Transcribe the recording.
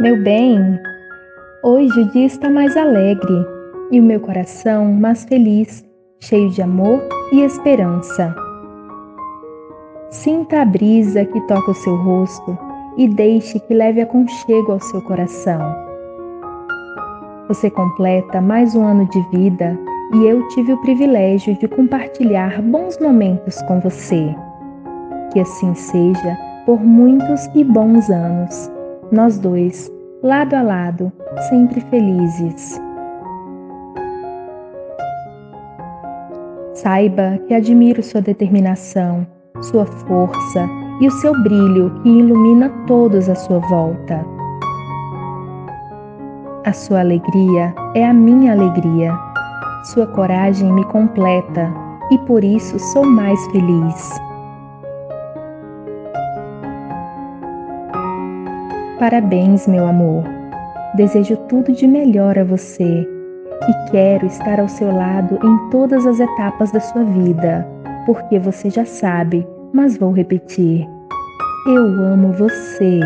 Meu bem, hoje o dia está mais alegre e o meu coração mais feliz, cheio de amor e esperança. Sinta a brisa que toca o seu rosto e deixe que leve aconchego ao seu coração. Você completa mais um ano de vida e eu tive o privilégio de compartilhar bons momentos com você. Que assim seja por muitos e bons anos, nós dois, lado a lado, sempre felizes. Saiba que admiro sua determinação, sua força e o seu brilho que ilumina todos à sua volta. A sua alegria é a minha alegria. Sua coragem me completa e por isso sou mais feliz. Parabéns, meu amor. Desejo tudo de melhor a você e quero estar ao seu lado em todas as etapas da sua vida, porque você já sabe, mas vou repetir. Eu amo você.